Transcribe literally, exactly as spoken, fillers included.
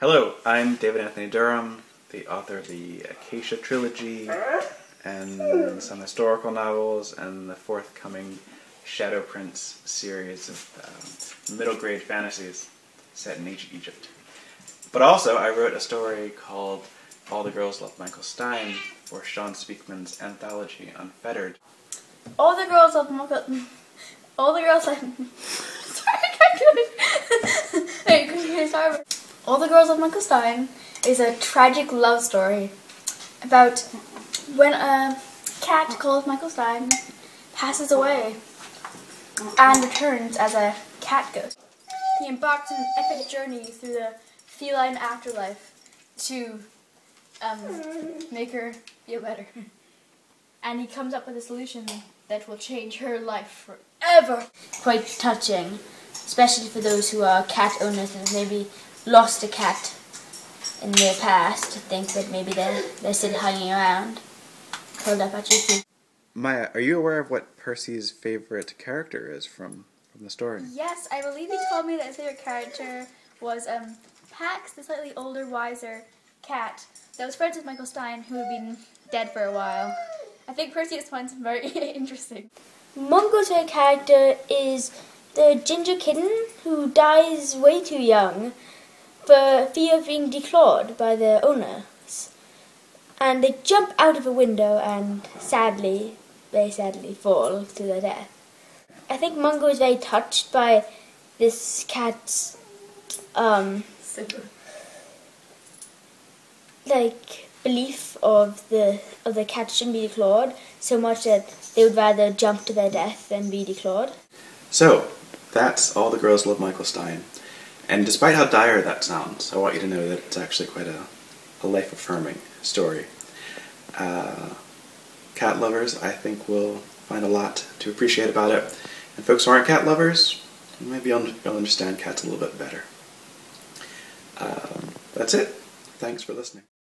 Hello, I'm David Anthony Durham, the author of the Acacia trilogy and some historical novels and the forthcoming Shadow Prince series of um, middle grade fantasies set in ancient Egypt. But also I wrote a story called All the Girls Love Michael Stein, or Sean Speakman's anthology Unfettered. All the girls love Michael... All the girls love... Sorry, I can't do it. Hey, can you sorry? All the Girls Love Michael Stein is a tragic love story about when a cat called Michael Stein passes away and returns as a cat ghost. He embarks on an epic journey through the feline afterlife to um, make her feel better. And he comes up with a solution that will change her life forever. Quite touching, especially for those who are cat owners and maybe lost a cat in their past, to think that maybe they're, they're still hanging around, curled up at your feet. Maya, are you aware of what Percy's favorite character is from, from the story? Yes, I believe he told me that his favorite character was um, Pax, the slightly older, wiser cat that was friends with Michael Stein, who had been dead for a while. I think Percy just finds him very interesting. Mungo's favorite character is the ginger kitten who dies way too young, for fear of being declawed by their owners, and they jump out of a window and sadly, very sadly, fall to their death. I think Mungo is very touched by this cat's, um, like belief of the of the cat shouldn't be declawed, so much that they would rather jump to their death than be declawed. So that's All the Girls Love Michael Stein. And despite how dire that sounds, I want you to know that it's actually quite a, a life-affirming story. Uh, cat lovers, I think, will find a lot to appreciate about it. And folks who aren't cat lovers, maybe you'll, you'll understand cats a little bit better. Um, that's it. Thanks for listening.